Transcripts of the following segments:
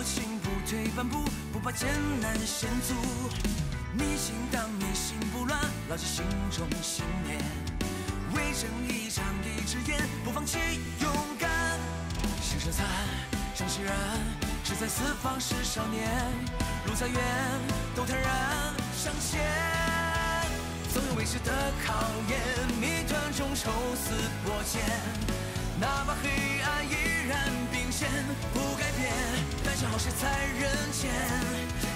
我心不退半步，不怕艰难险阻。逆境当面，心不乱，牢记心中信念。为正义仗义执言，不放弃勇敢。心尚残，尚气然，志在四方是少年。路再远，都坦然向前。 总有未知的考验，谜团中抽丝剥茧，哪怕黑暗依然并肩，不改变，但是好事在人间。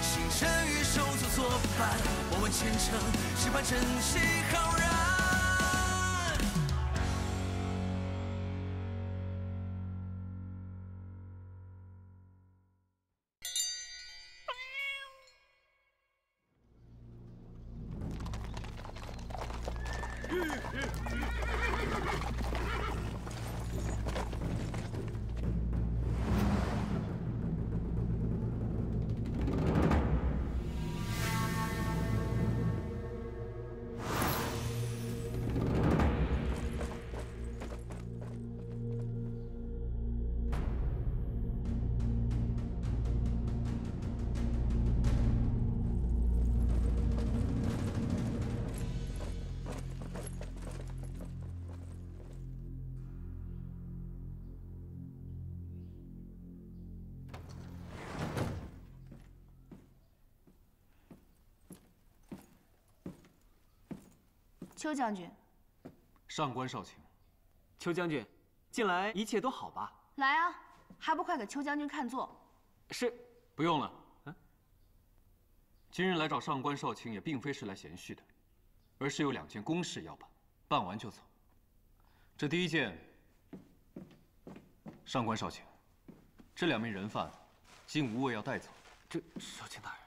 星辰与手足作伴，我问前程，只盼真气浩然。邱将军，上官少卿，邱将军，近来一切都好吧？来啊，还不快给邱将军看座？是，不用了。嗯，今日来找上官少卿也并非是来闲叙的，而是有两件公事要办，办完就走。这第一件，上官少卿，这两名人犯，今无谓要带走。这少卿大人。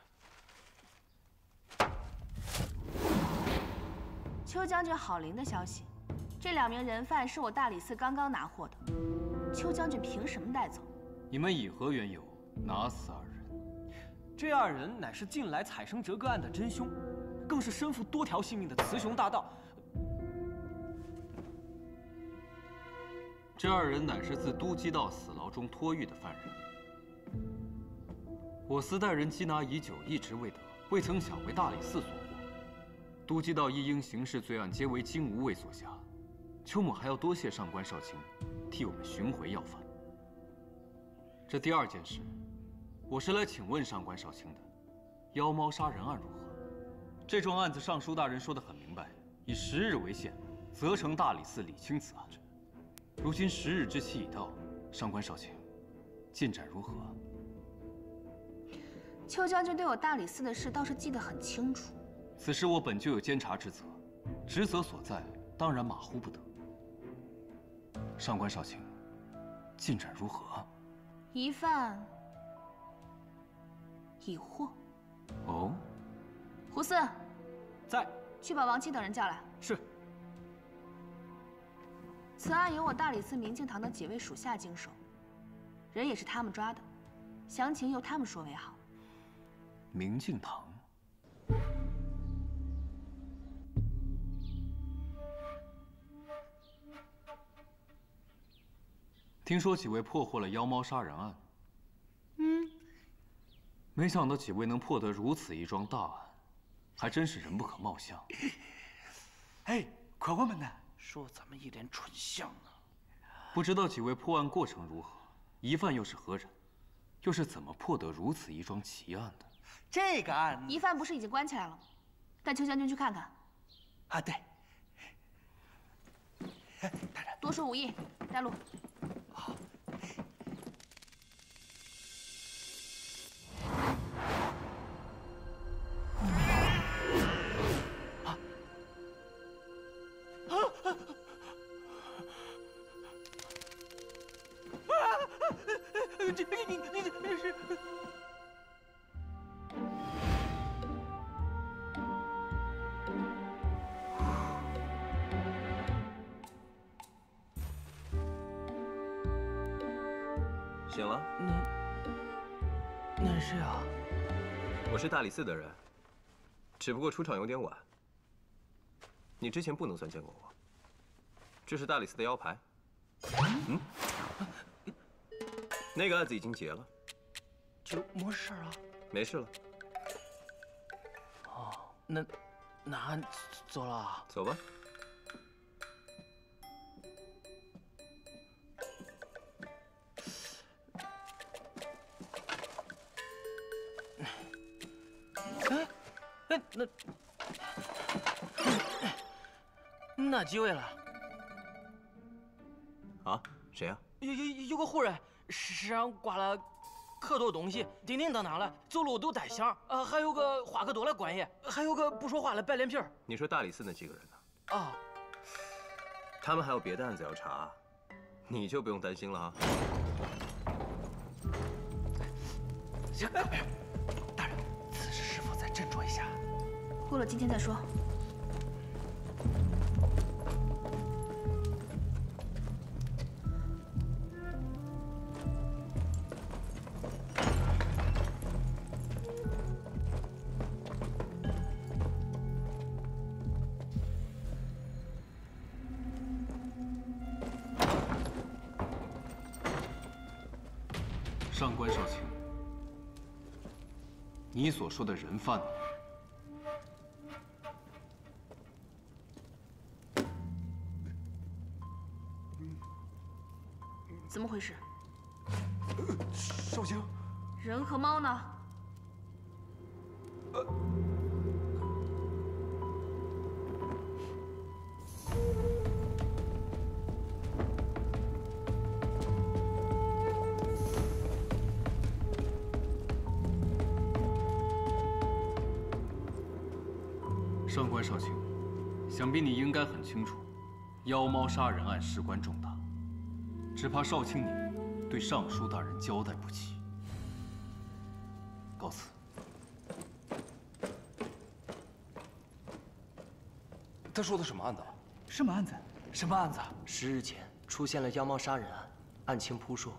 邱将军郝林的消息，这两名人犯是我大理寺刚刚拿获的。邱将军凭什么带走？你们以何缘由拿死二人？这二人乃是近来采生折个案的真凶，更是身负多条性命的雌雄大盗。这二人乃是自都缉到死牢中脱狱的犯人。我司待人缉拿已久，一直未得，未曾想为大理寺所。 都缉到一应刑事罪案，皆为金吾卫所辖。邱某还要多谢上官少卿，替我们寻回要犯。这第二件事，我是来请问上官少卿的，妖猫杀人案如何？这桩案子，尚书大人说得很明白，以10日为限，责成大理寺理清此案。如今10日之期已到，上官少卿，进展如何？邱将军对我大理寺的事倒是记得很清楚。 此事我本就有监察之责，职责所在，当然马虎不得。上官少卿，进展如何？疑犯已获。哦。胡四，在。去把王七等人叫来。是。此案由我大理寺明镜堂的几位属下经手，人也是他们抓的，详情由他们说为好。明镜堂。 听说几位破获了妖猫杀人案，没想到几位能破得如此一桩大案，还真是人不可貌相。哎，可不们呢，说咱们一脸蠢相呢。不知道几位破案过程如何，疑犯又是何人，又是怎么破得如此一桩奇案的？这个案呢，疑犯不是已经关起来了吗？带邱将军去看看。啊，对。大人，多说无益，带路。 好。啊！你这是？醒了？那是啊，我是大理寺的人，只不过出场有点晚。你之前不能算见过我，这是大理寺的腰牌。那个案子已经结了，就没事了？没事了。哦，那走了。走吧。 那机位了？啊，谁呀？有个护人身上挂了可多东西，叮叮当当的，走路都带响。啊，还有个话可多了官爷，还有个不说话的白脸皮儿。你说大理寺那几个人呢？啊，他们还有别的案子要查，你就不用担心了啊。大人，此事是否再斟酌一下？过了今天再说。 上官少卿，你所说的人贩子，怎么回事？少卿，人和猫呢？上官少卿，想必你应该很清楚，妖猫杀人案事关重大，只怕少卿你对尚书大人交代不齐。告辞。他说的什么案子？什么案子？什么案子？10日前出现了妖猫杀人案，案情扑朔，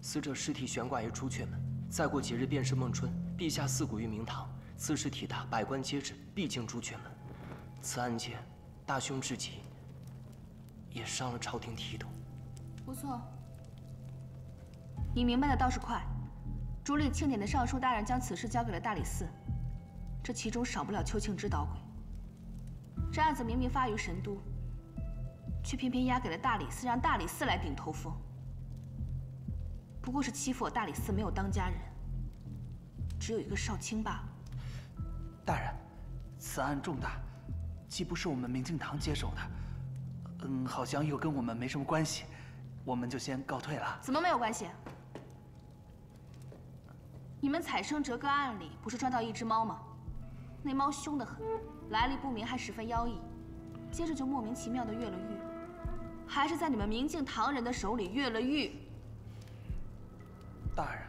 死者尸体悬挂于朱雀门，再过几日便是孟春，陛下赐骨于明堂。 此事体大，百官皆知，必经朱雀门。此案件大凶至极，也伤了朝廷体统。不错，你明白的倒是快。主理庆典的尚书大人将此事交给了大理寺，这其中少不了邱庆之捣鬼。这案子明明发于神都，却偏偏押给了大理寺，让大理寺来顶头风。不过是欺负我大理寺没有当家人，只有一个少卿罢了。 大人，此案重大，既不是我们明镜堂接手的，好像又跟我们没什么关系，我们就先告退了。怎么没有关系？你们采生折个案里不是抓到一只猫吗？那猫凶得很，来历不明，还十分妖异，接着就莫名其妙的越了狱，还是在你们明镜堂人的手里越了狱。大人，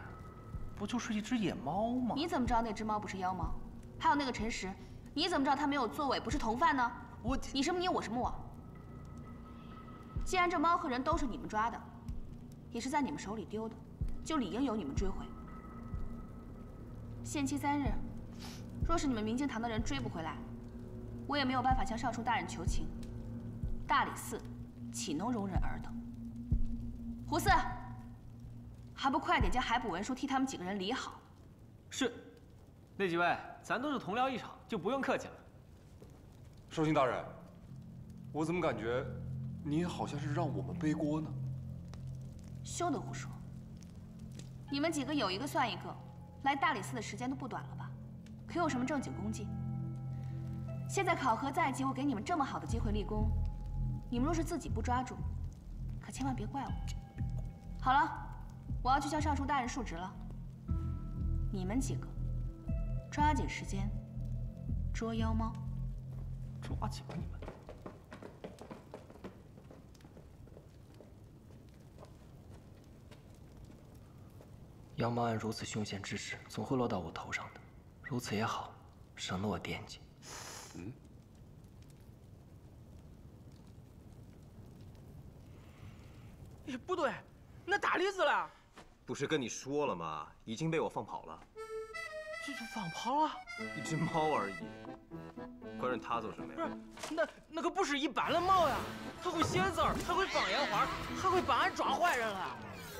不就是一只野猫吗？你怎么知道那只猫不是妖猫？ 还有那个陈实，你怎么知道他没有作伪，不是同犯呢？你什么你，我什么我。既然这猫和人都是你们抓的，也是在你们手里丢的，就理应由你们追回。限期3日，若是你们明镜堂的人追不回来，我也没有办法向尚书大人求情。大理寺岂能容忍尔等？胡四，还不快点将海捕文书替他们几个人理好？是。 那几位，咱都是同僚一场，就不用客气了。少卿大人，我怎么感觉你好像是让我们背锅呢？休得胡说！你们几个有一个算一个，来大理寺的时间都不短了吧？可有什么正经功绩？现在考核在即，我给你们这么好的机会立功，你们若是自己不抓住，可千万别怪我。好了，我要去向尚书大人述职了。你们几个。 抓紧时间，捉妖猫！抓紧吧你们！妖猫案如此凶险之事，总会落到我头上的。如此也好，省得我惦记。嗯。哎，不对，那大理寺了。不是跟你说了吗？已经被我放跑了。 这就放跑了，一只猫而已，关键它做什么呀？不是，那可不是一般的猫呀，它会写字儿，还会放烟花，还会帮俺抓坏人了。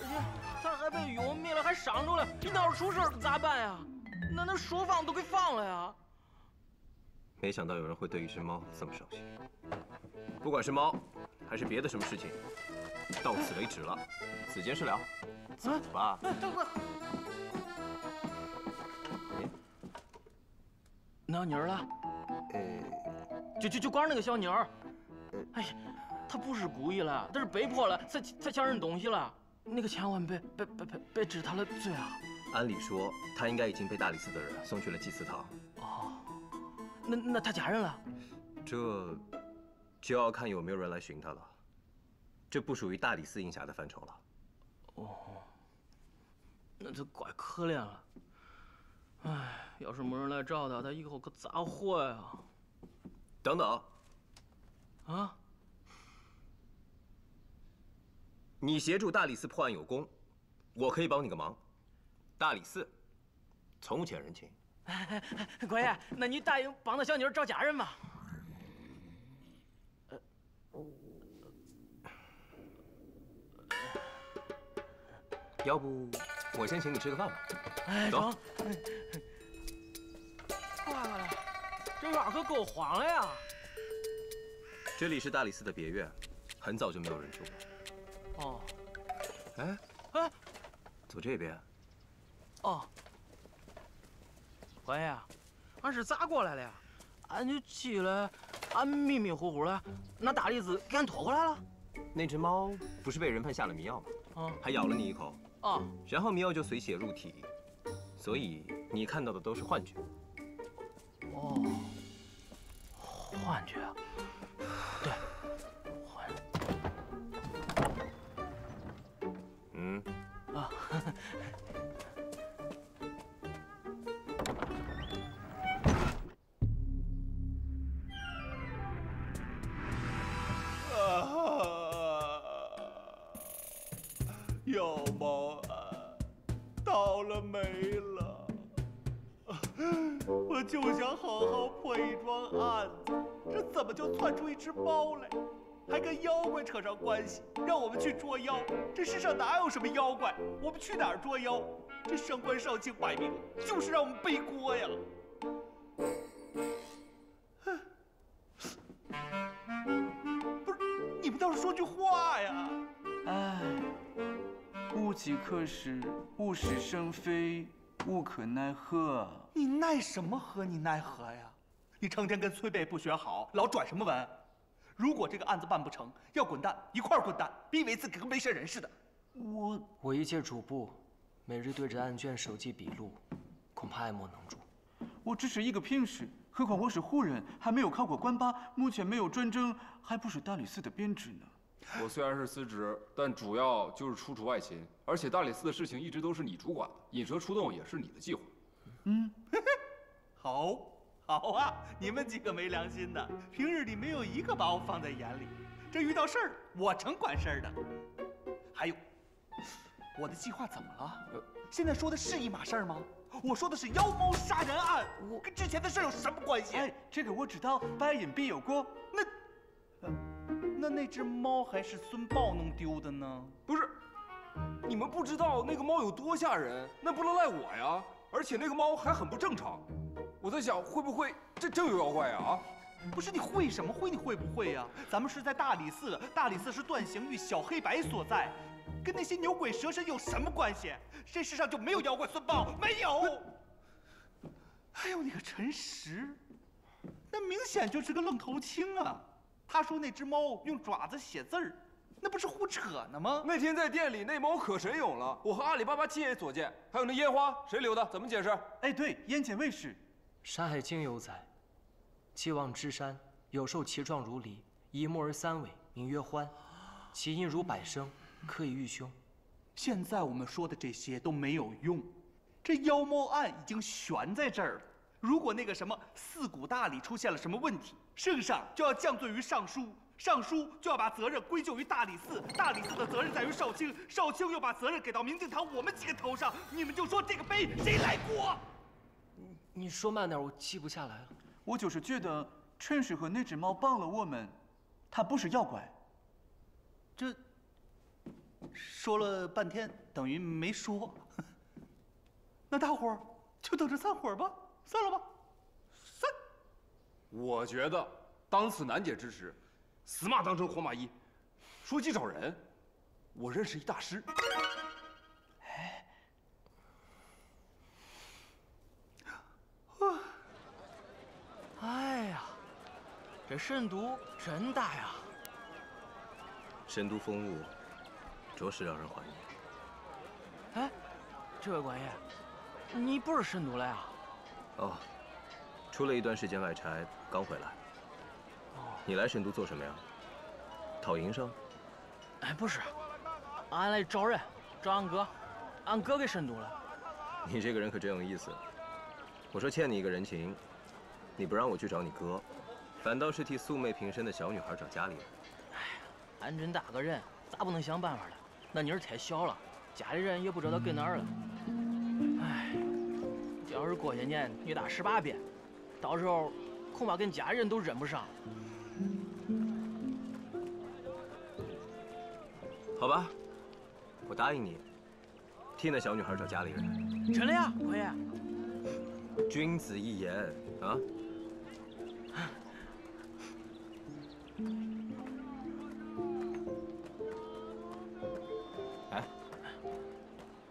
而且它家还被油灭了，还赏着了。这要是出事可咋办呀？那说放都给放了呀！没想到有人会对一只猫这么上心。不管是猫，还是别的什么事情，到此为止了。此间事了，走吧。等会儿。哪牛了？就光那个小牛。哎呀，他不是故意了，他是被迫了，才抢人东西了。 那个钱碗被指他的罪啊！按理说，他应该已经被大理寺的人送去了祭祀堂。哦，那他家人了？这就要看有没有人来寻他了。这不属于大理寺应辖的范畴了。哦，那他怪可怜了。哎，要是没人来找他，他以后可咋活呀？等等。啊？ 你协助大理寺破案有功，我可以帮你个忙。大理寺从浅人情，官爷，那你答应帮那小妞找家人吧。要不我先请你吃个饭吧。走。挂了，这院可够荒了呀。这里是大理寺的别院，很早就没有人住了。 哦，哎，走这边。哦，官爷啊，俺是咋过来的呀？俺就记得，俺迷迷糊糊的，那大理寺给俺拖回来了。那只猫不是被人贩下了迷药吗？啊，还咬了你一口。啊，然后迷药就随血入体，所以你看到的都是幻觉。哦，幻觉啊。 啊！有猫啊，到了没了？我就想好好破一桩案子，这怎么就窜出一只猫来？ 还跟妖怪扯上关系，让我们去捉妖。这世上哪有什么妖怪？我们去哪儿捉妖？这上官少卿摆明了就是让我们背锅呀！不是，你们倒是说句话呀！哎，物极克时，物是生非，无可奈何。你奈什么何？你奈何呀？你成天跟崔贝不学好，老转什么文？ 如果这个案子办不成，要滚蛋，一块儿滚蛋，别以为自己跟没事人似的。我一介主簿，每日对着案卷手记笔录，恐怕爱莫能助。我只是一个聘士，何况我是户人，还没有考过官八，目前没有专征，还不是大理寺的编制呢。我虽然是司职，但主要就是出除外勤，而且大理寺的事情一直都是你主管的，引蛇出洞也是你的计划。嗯，好。 好啊，你们几个没良心的，平日里没有一个把我放在眼里，这遇到事儿我成管事儿的。还有，我的计划怎么了？现在说的是一码事儿吗？我说的是妖猫杀人案，跟之前的事有什么关系？哎，这个我知道，白眼必有锅。那只猫还是孙豹弄丢的呢？不是，你们不知道那个猫有多吓人，那不能赖我呀。而且那个猫还很不正常。 我在想，会不会这真有妖怪呀？啊，不是你会什么会？你会不会呀？咱们是在大理寺，大理寺是段刑狱小黑白所在，跟那些牛鬼蛇神有什么关系？这世上就没有妖怪孙豹，没有。还有那个陈实，那明显就是个愣头青啊！他说那只猫用爪子写字儿，那不是胡扯呢吗？那天在店里，那猫可神勇了，我和阿里巴巴7A所见，还有那烟花谁留的？怎么解释？哎，对，烟碱卫士。 山海经有载，既望之山，有兽其状如狸，以目而三尾，名曰獾，其音如百声，可以御凶。现在我们说的这些都没有用，这妖猫案已经悬在这儿了。如果那个什么四古大理出现了什么问题，圣上就要降罪于尚书，尚书就要把责任归咎于大理寺，大理寺的责任在于少卿，少卿又把责任给到明镜堂我们几个头上，你们就说这个杯谁来过？ 你说慢点，我记不下来了。我就是觉得陈氏和那只猫帮了我们，它不是妖怪。这说了半天等于没说。那大伙儿就等着散伙吧，散了吧，散。我觉得当此难解之时，死马当成活马医。说起找人，我认识一大师。哎，哎呀，这慎独真大呀！深都风物，着实让人怀念。哎，这位管爷，你不是深都了呀？哦，出了一段时间外差，刚回来。哦，你来深都做什么呀？讨营生？哎，不是，俺来招人，招俺哥，俺哥给深都了。你这个人可真有意思。我说欠你一个人情，你不让我去找你哥，反倒是替素昧平生的小女孩找家里人。 俺真大个人，咋不能想办法呢？那妮儿太小了，家里人也不知道跟哪儿了。哎，要是过些年女大18变，到时候恐怕跟家人都认不上了。好吧，我答应你，替那小女孩找家里人。真的呀，官爷？君子一言啊。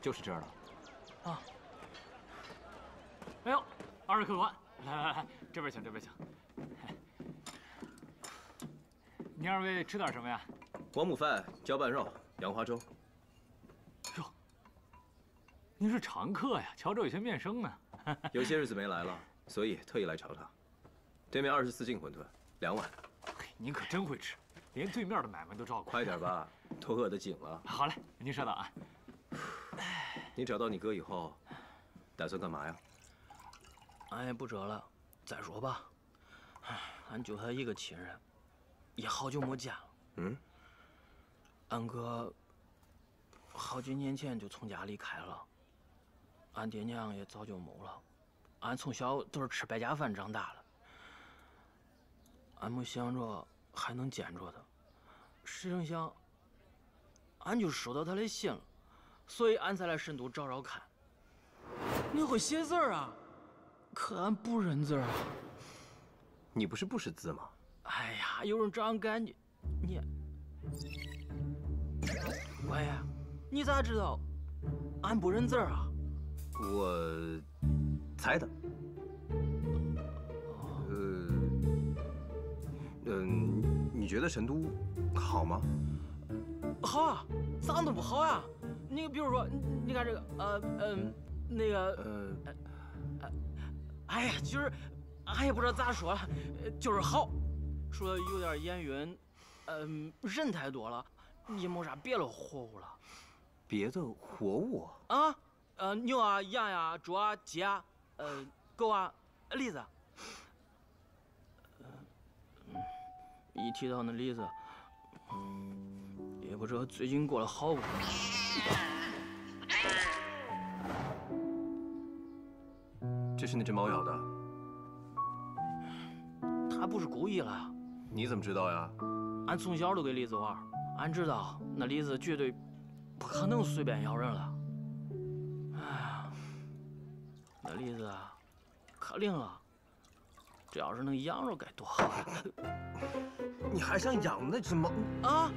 就是这儿了，啊！哎呦，20客官，来来来，这边请，这边请。您二位吃点什么呀？王母饭、浇拌肉、杨花粥。哟，您是常客呀，瞧着有些面生呢。有些日子没来了，所以特意来瞧他。对面24斤馄饨，2碗。您可真会吃，连对面的买卖都照顾。快点吧，都饿得紧了。好嘞，您稍等啊。 你找到你哥以后，打算干嘛呀？俺也不折了，再说吧。俺就他一个亲人，也好久没见了。嗯。俺哥好几年前就从家离开了，俺爹娘也早就没了。俺从小都是吃百家饭长大的，俺没想着还能见着他。谁成想，俺就收到他的信了。 所以俺才来深都找找看。你会写字啊？可俺不认字啊。你不是不识字吗？哎呀，有人找俺干你。官爷，你咋知道俺不认字啊？我猜的。你觉得深都好吗？好啊，咋能不好呀？ 你比如说，你看这个，那个，哎呀，就是，俺也不知道咋说了，就是好，说有点眼晕，人太多了，也没啥别的活物了。别的活物啊？牛啊、羊呀、猪啊、鸡啊，狗啊、梨子。一提到那梨子，也不知道最近过得好不好。 这是那只猫咬的，它不是故意了。你怎么知道呀？俺从小都跟梨子玩，俺知道那梨子绝对不可能随便咬人了。哎呀，那梨子可灵了，这要是能养着该多好呀！你还想养那只猫啊？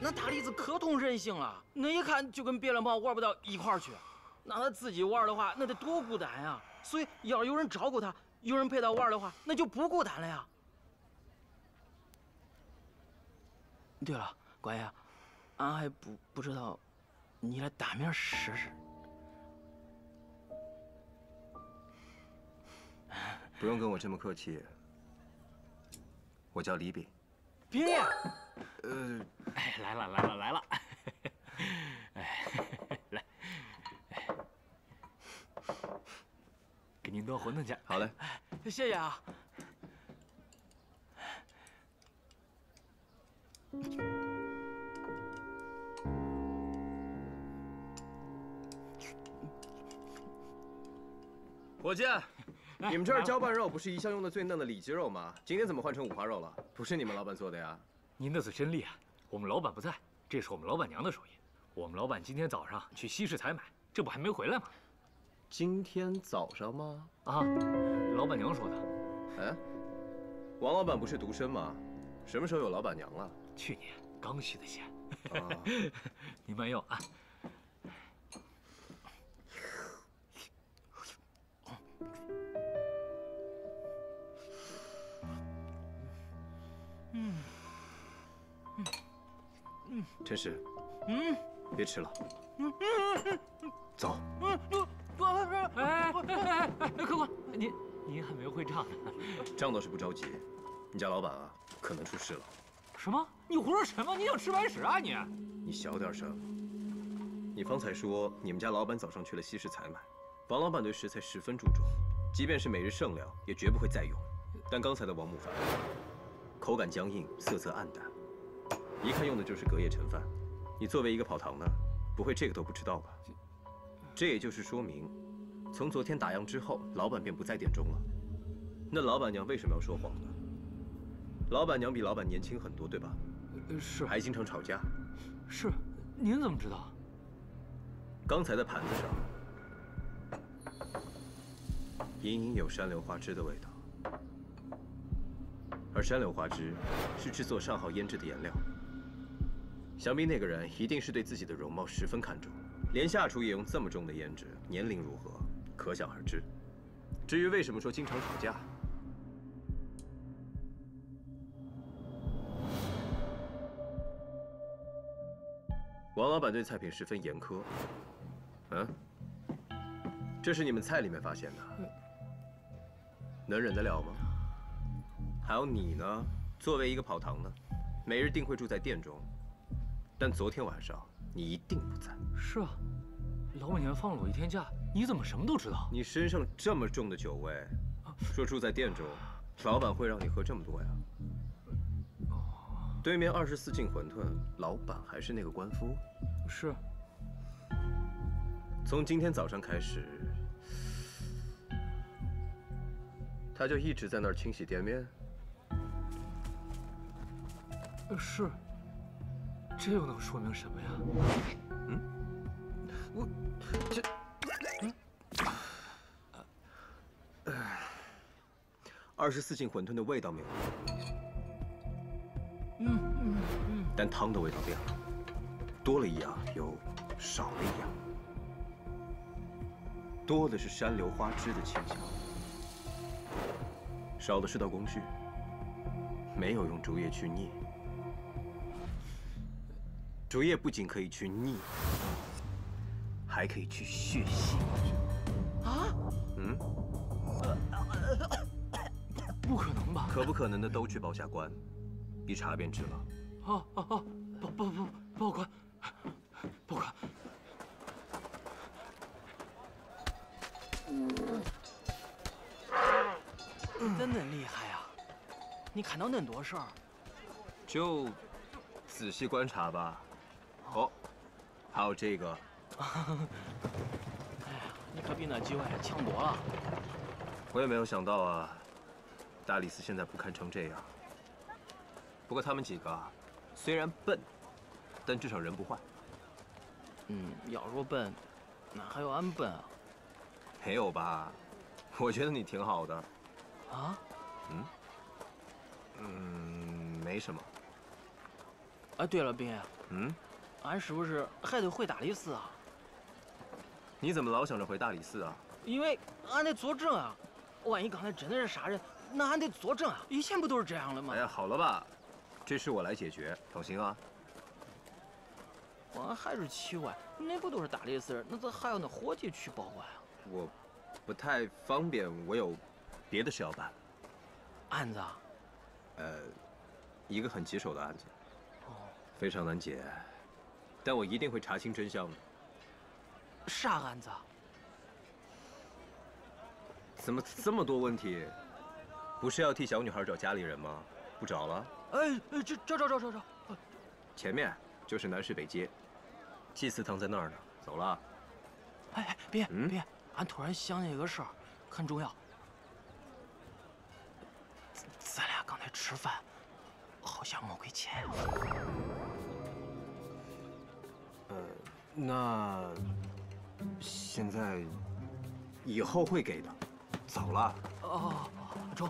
那大栗子可通人性了，那一看就跟别的猫玩不到一块儿去。那它自己玩的话，那得多孤单呀！所以要是有人照顾它，有人陪它玩的话，那就不孤单了呀。对了，官爷，俺还不知道你的大名试试。不用跟我这么客气，我叫李炳。炳爷。 哎，来了来了来了，哎，来，给您多馄饨去。好嘞，谢谢啊。伙计，你们这儿浇拌肉不是一向用的最嫩的里脊肉吗？今天怎么换成五花肉了？不是你们老板做的呀？ 您的嘴真厉害，我们老板不在，这是我们老板娘的手艺。我们老板今天早上去西市采买，这不还没回来吗？今天早上吗？啊，老板娘说的。哎，王老板不是独身吗？什么时候有老板娘了？去年刚续的钱。啊、你慢用啊。 真是，嗯，别吃了，走。哎，快，您还没会账呢。账倒是不着急，你家老板啊，可能出事了。什么？你胡说什么？你想吃白屎啊你？你小点声。你方才说你们家老板早上去了西市采买，王老板对食材十分注重，即便是每日剩粮也绝不会再用。但刚才的王木凡，口感僵硬，色泽暗淡。 一看用的就是隔夜陈饭，你作为一个跑堂的，不会这个都不知道吧？这也就是说明，从昨天打烊之后，老板便不在店中了。那老板娘为什么要说谎呢？老板娘比老板年轻很多，对吧？是。还经常吵架。是。您怎么知道？刚才的盘子上，隐隐有山榴花汁的味道，而山榴花汁是制作上好腌制的原料。 想必那个人一定是对自己的容貌十分看重，连下厨也用这么重的胭脂，年龄如何，可想而知。至于为什么说经常吵架，王老板对菜品十分严苛。嗯，这是你们菜里面发现的，能忍得了吗？还有你呢，作为一个跑堂的，每日定会住在店中。 但昨天晚上你一定不在。是啊，老板娘放了我一天假，你怎么什么都知道？你身上这么重的酒味，说住在店中，老板会让你喝这么多呀？对面24斤馄饨，老板还是那个官夫？是。从今天早上开始，他就一直在那儿清洗店面。是。 这又能说明什么呀？嗯，我这，24斤馄饨的味道没有变，但汤的味道变了，多了一样油，少了一样，多的是山榴花汁的清香，少的是道工序，没有用竹叶去腻。 竹叶不仅可以去腻，还可以去血腥。啊？嗯？不可能吧？可不可能的都去报下官，一查便知了。啊！报官，报官。真的厉害啊！你砍到那多少？就仔细观察吧。 哦，还有这个，哎呀，你可比那几位强多了。我也没有想到啊，大理寺现在不堪成这样。不过他们几个虽然笨，但至少人不坏。嗯，要说笨，哪还有俺笨啊？没有吧？我觉得你挺好的。啊？嗯，没什么。哎，对了，冰爷。嗯。 俺是不是还得回大理寺啊？你怎么老想着回大理寺啊？因为俺得作证啊，万一刚才真的是杀人，那俺得作证啊。以前不都是这样的吗？哎呀，好了吧，这事我来解决，放心啊。我还是奇怪，那不都是大理寺，那咋还有那伙计去报官啊？我不太方便，我有别的事要办。案子？一个很棘手的案子，非常难解。 但我一定会查清真相的。啥案子？怎么这么多问题？不是要替小女孩找家里人吗？不找了？哎，找。前面就是南市北街，祭祀堂在那儿呢。走了。哎，别！俺突然想起一个事儿，很重要。咱俩刚才吃饭，好像没给钱呀。那现在以后会给的，走了。哦，中。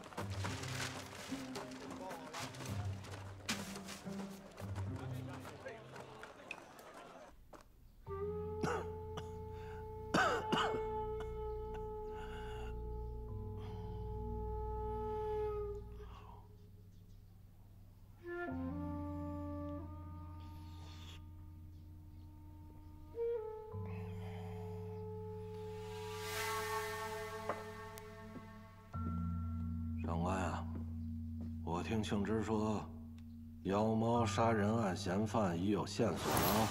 听庆之说，妖猫杀人案嫌犯已有线索了。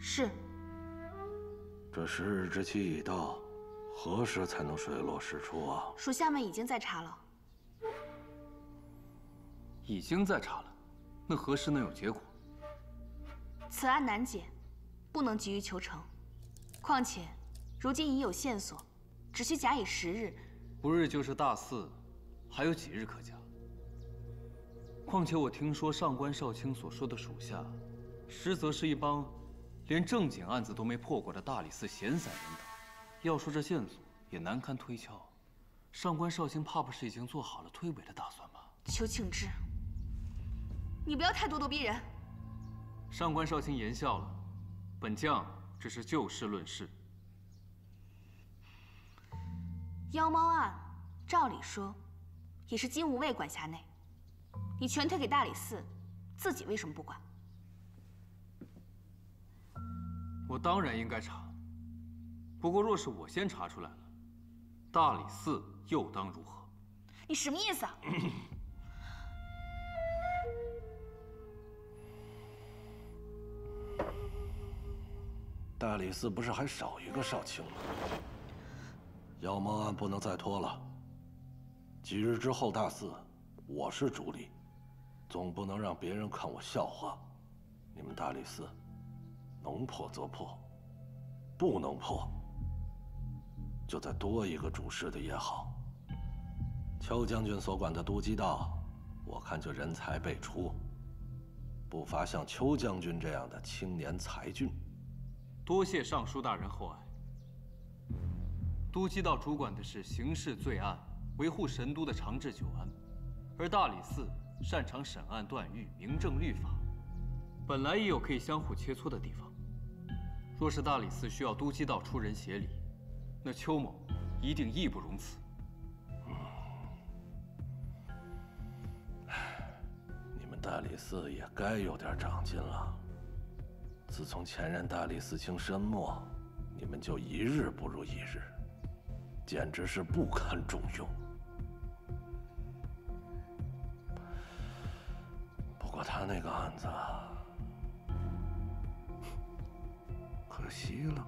是。这10日之期已到，何时才能水落石出啊？属下们已经在查了。已经在查了，那何时能有结果？此案难解，不能急于求成。况且，如今已有线索，只需假以10日。 不日就是大四，还有几日可假？况且我听说上官少卿所说的属下，实则是一帮连正经案子都没破过的大理寺闲散人等。要说这线索也难堪推敲，上官少卿怕不是已经做好了推诿的打算吧？求请之，你不要太咄咄逼人。上官少卿言笑了，本将只是就事论事。 妖猫案，照理说，也是金吾卫管辖内，你全推给大理寺，自己为什么不管？我当然应该查，不过若是我先查出来了，大理寺又当如何？你什么意思啊？大理寺不是还少一个少卿吗？ 妖猫案不能再拖了。几日之后大四，我是主力，总不能让别人看我笑话。你们大理寺，能破则破，不能破，就再多一个主事的也好。邱将军所管的都缉道，我看就人才辈出，不乏像邱将军这样的青年才俊。多谢尚书大人厚爱。 都缉道主管的是刑事罪案，维护神都的长治久安，而大理寺擅长审案断狱、明正律法，本来也有可以相互切磋的地方。若是大理寺需要都缉道出人协理，那邱某一定义不容辞。你们大理寺也该有点长进了。自从前任大理寺卿身没，你们就一日不如一日。 简直是不堪重用。不过他那个案子，可惜了。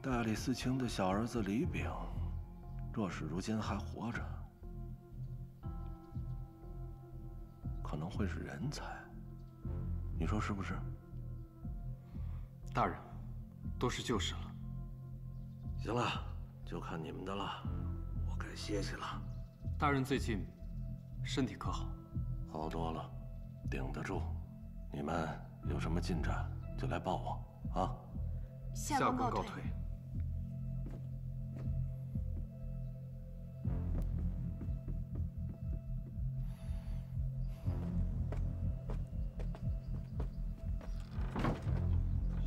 大理寺卿的小儿子李炳，若是如今还活着，可能会是人才。你说是不是？大人，都是旧事了。 行了，就看你们的了，我该歇息了。大人最近身体可好？好多了，顶得住。你们有什么进展就来报我啊！下官告退。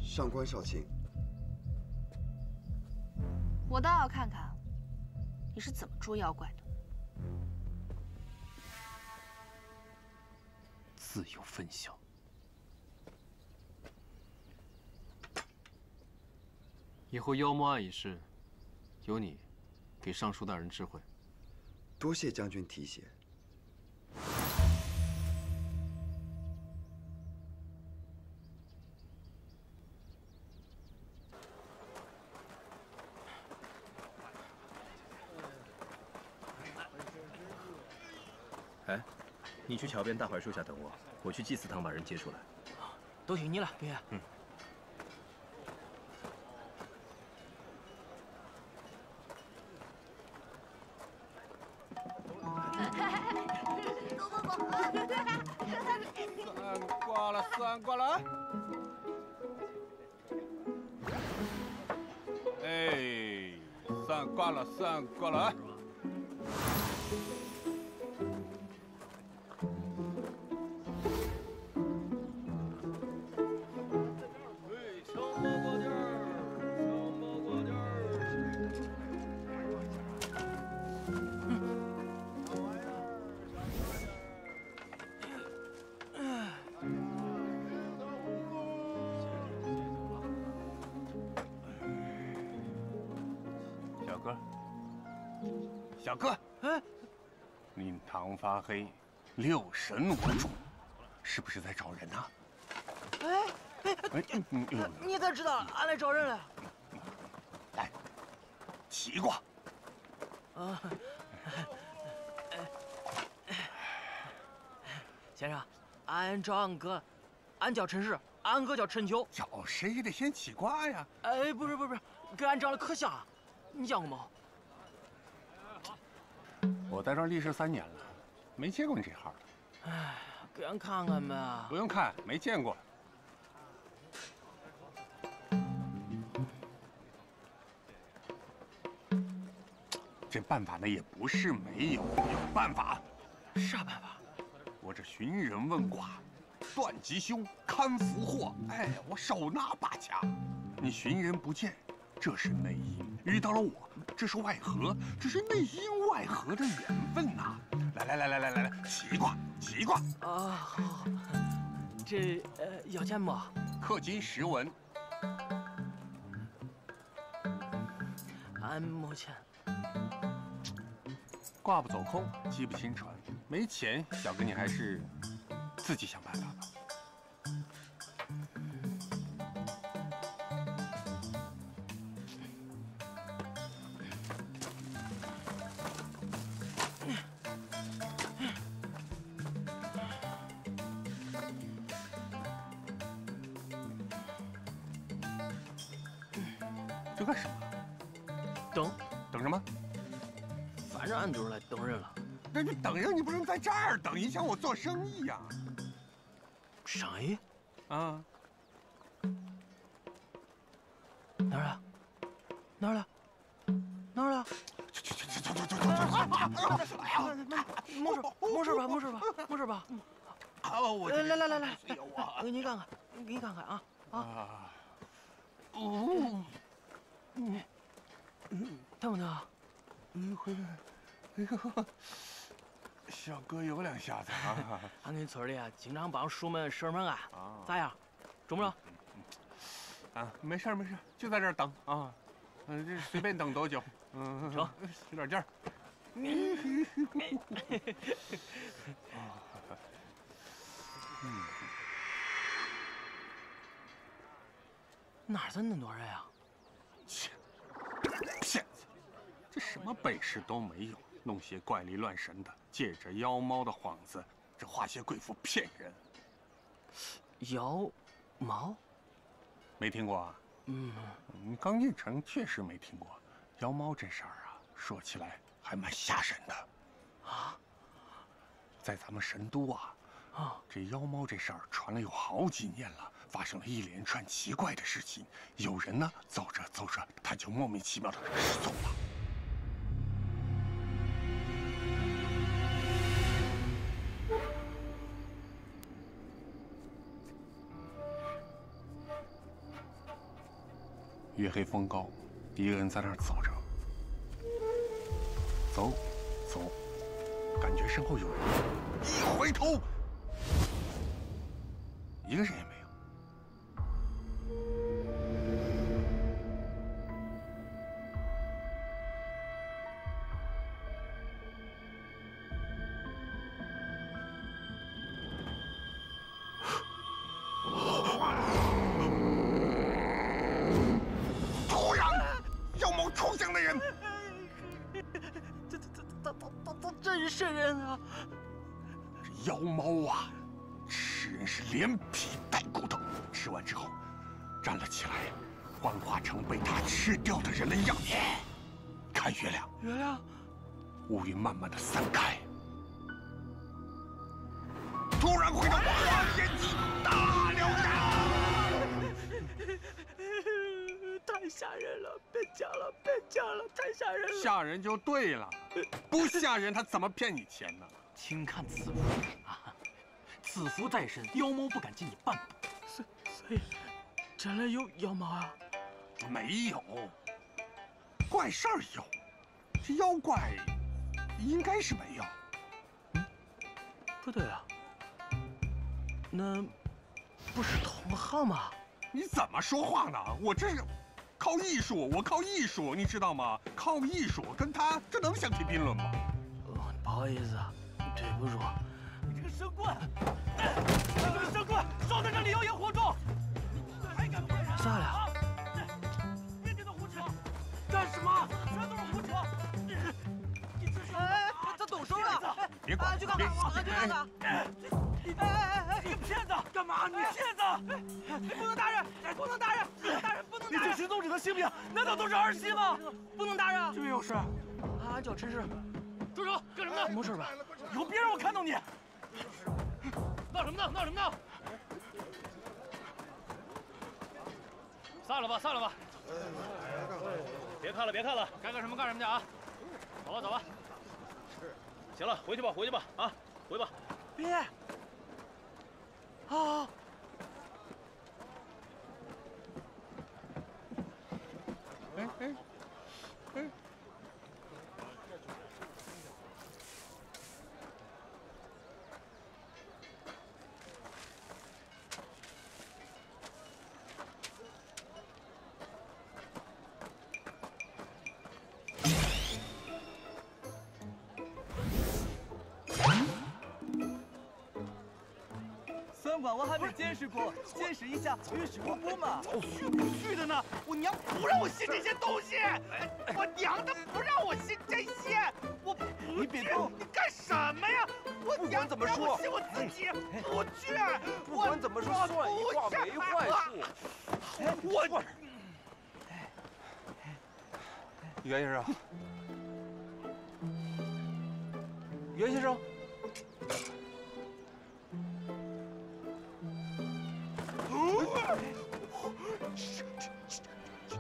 上官少卿。 我倒要看看你是怎么捉妖怪的。自有分晓。以后妖魔案一事，由你给尚书大人知会。多谢将军提携。 你去桥边大槐树下等我，我去祭祀堂把人接出来。都听你了，冰月。嗯。啊！哎，算挂了啊！哎，小火锅店儿，小火锅店儿，小玩意儿，小玩意儿。 小哥，哎，令堂发黑，六神无主，是不是在找人呢？哎，你咋知道俺来找人了？来，齐过。啊，先生，俺找俺哥，俺叫陈氏，俺哥叫陈秋。找谁也得先起卦呀。哎，不是，给俺找了可像了，你见过吗？ 我在这儿立誓3年了，没见过你这号。哎，给俺看看呗。不用看，没见过。这办法呢也不是没有，有办法。啥办法？我这寻人问卦，断吉凶，看福祸。哎，我手拿把掐。你寻人不见，这是内因；遇到了我。 这是外合，这是内因外合的缘分呐！来，起卦啊！好，这要钱不？克金10文。俺没钱。卦不走空，机不心传。没钱，小哥你还是自己想办法吧。 干什么？等什么？反正俺都是来等人了。那你等人，你不能在这儿等影响我做生意呀。生意？啊。哪儿了？去！哎呀，没事吧？啊，我来，我给你看看啊。哦。 疼不疼？哎呦，小哥有两下子啊！俺跟村里啊，经常帮叔们守门啊。咋样？中不中？啊，没事，就在这儿等啊。这随便等多久？成，使点劲儿。哪这么多人呀？ 骗子，这什么本事都没有，弄些怪力乱神的，借着妖猫的幌子，这花些贵妇骗人。妖猫？没听过啊？嗯，刚进城确实没听过。妖猫这事儿啊，说起来还蛮吓人的。啊，在咱们神都啊，这妖猫这事儿传了有好几年了。 发生了一连串奇怪的事情，有人呢走着，他就莫名其妙的失踪了。月黑风高，一个人在那儿走着，感觉身后有人，一回头，一个人也没有。 妖猫啊，吃人是连皮带骨头，吃完之后站了起来，幻化成被它吃掉的人的样子。看月亮，乌云慢慢的散开，突然回到我眼睛，大了呀！吓人了。吓人就对了，不吓人他怎么骗你钱呢？请看此符啊，此符在身，妖猫不敢近你半步。所以，展览有妖猫啊？没有，怪事儿有，这妖怪应该是没有。嗯，不对啊，那不是同行吗？ 你怎么说话呢？我这是靠艺术，我靠艺术，你知道吗？靠艺术跟他这能相提并论吗？哦，不好意思啊，对不住。你这个神棍！哎，你这个神棍，烧在这里妖言惑众！你还敢不认人？下来啊！别听他胡扯！干什么？全都是胡扯！你这是……哎，他懂事了！别管！去干嘛？去干嘛？哎！你个骗子！干嘛？你骗子！你不能打人！不能打人！打人不能打人！你这行动者的性命难道都是儿媳吗？不能打人！这边有事。俺叫陈氏。住手！干什么呢？没事吧？以后别让我看到你！闹什么闹？闹什么闹？散了吧，散了吧！别看了，别看了，该干什么干什么去啊！走吧，走吧。行了，回去吧，回去吧，啊，回吧。别。 啊！哎！我还没见识过，见识一下鱼死无辜嘛！去不去的呢？我娘不让我信这些东西，我娘她不让我信这些，我不去。你别动！你干什么呀？我不管怎么说，我信我自己，不去。不管怎么说，算一卦没坏处。我。袁先生，袁先生。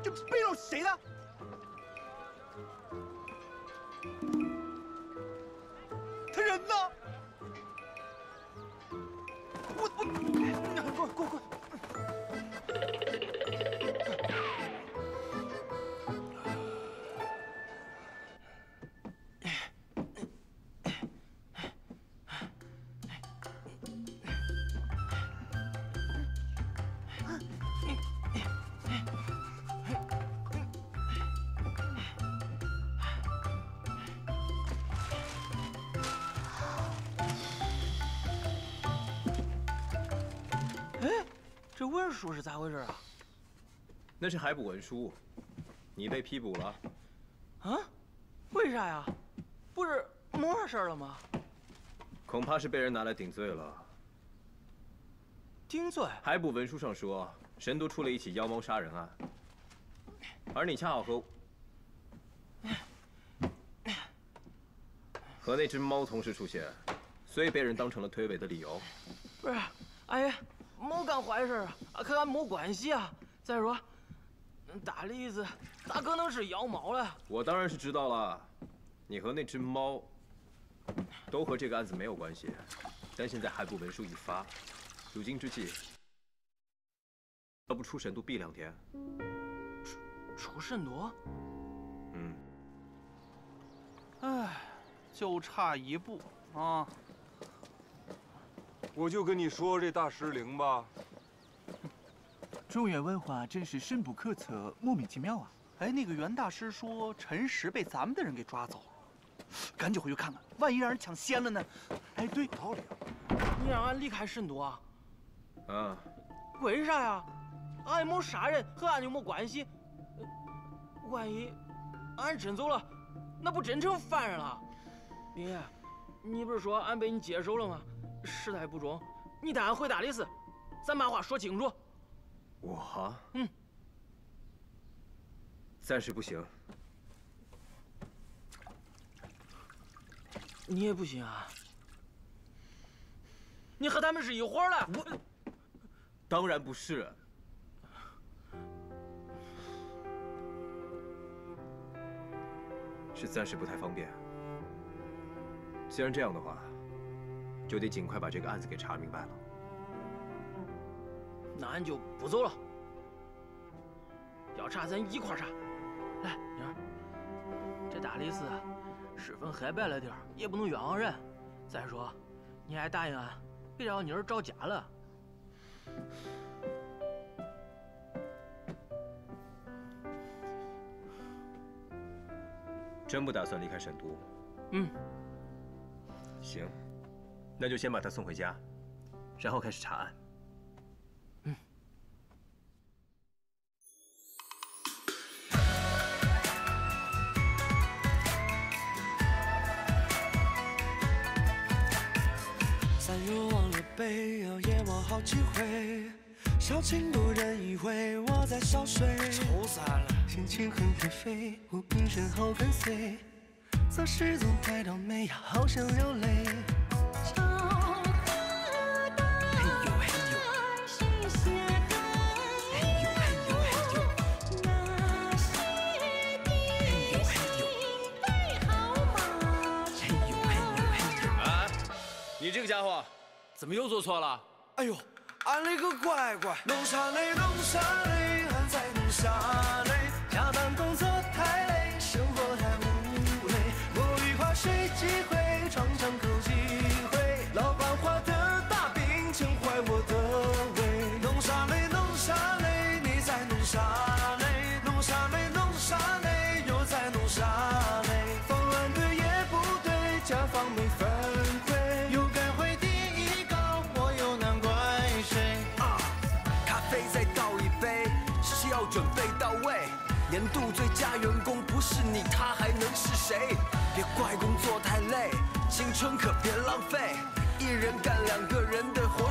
这背篓谁的？他人呢？我，滚！温叔是咋回事啊？那是海捕文书，你被批捕了。啊？为啥呀？不是没啥事儿了吗？恐怕是被人拿来顶罪了。顶罪？海捕文书上说，神都出了一起妖猫杀人案，而你恰好和那只猫同时出现，所以被人当成了推诿的理由。不是，阿姨。 没干坏事啊，跟俺没关系啊。再说，大栗子咋可能是妖猫了？我当然是知道了，你和那只猫都和这个案子没有关系。但现在海捕文书一发，如今之计，要不出神毒毙2天。出神毒？嗯。哎，就差一步啊。 我就跟你说这大石灵吧，中原文化真是深不可测，莫名其妙啊！哎，那个袁大师说陈实被咱们的人给抓走了，赶紧回去看看，万一让人抢先了呢？哎，对，有道理啊！你让俺离开神毒啊？啊？为啥呀？俺也没杀人，和俺就没关系。万一俺真走了，那不真成犯人了？林爷，你不是说俺被你接手了吗？ 事态不容，你带俺回大理寺，咱把话说清楚。我，暂时不行。你也不行啊？你和他们是一伙的。我，当然不是。是暂时不太方便。既然这样的话，就得尽快把这个案子给查明白了。那俺就不走了，要查咱一块查。来，妮儿，这大理寺十分黑白了点儿，也不能冤枉人。再说，你还答应俺，别让妮儿找家了。 真不打算离开沈都。嗯，行，那就先把他送回家，然后开始查案。嗯。三月忘了背，又夜我好几回，小情不忍一回，我在烧水。愁死了。 心情很颓废，无病身后跟随，做事总太倒霉，呀，好想流泪。哎呦哎呦，哎呦哎呦哎呦，那些地心最好嘛。哎呦哎呦哎呦，啊！你这个家伙，怎么又做错了？哎呦，俺嘞个乖乖！弄啥嘞弄啥嘞，俺在弄啥嘞？ 加班工作太累，生活太无味，不愉快睡几回，常常抠几回。老板画的大饼撑坏我的胃，弄啥嘞弄啥嘞，你在弄啥嘞？弄啥嘞弄啥嘞，又在弄啥嘞？方案对也不对，甲方没反馈，又改回第一稿，我又难怪谁？啊，咖啡再倒一杯，是要准备到位。 年度最佳员工不是你，他还能是谁？别怪工作太累，青春可别浪费，一人干两个人的活。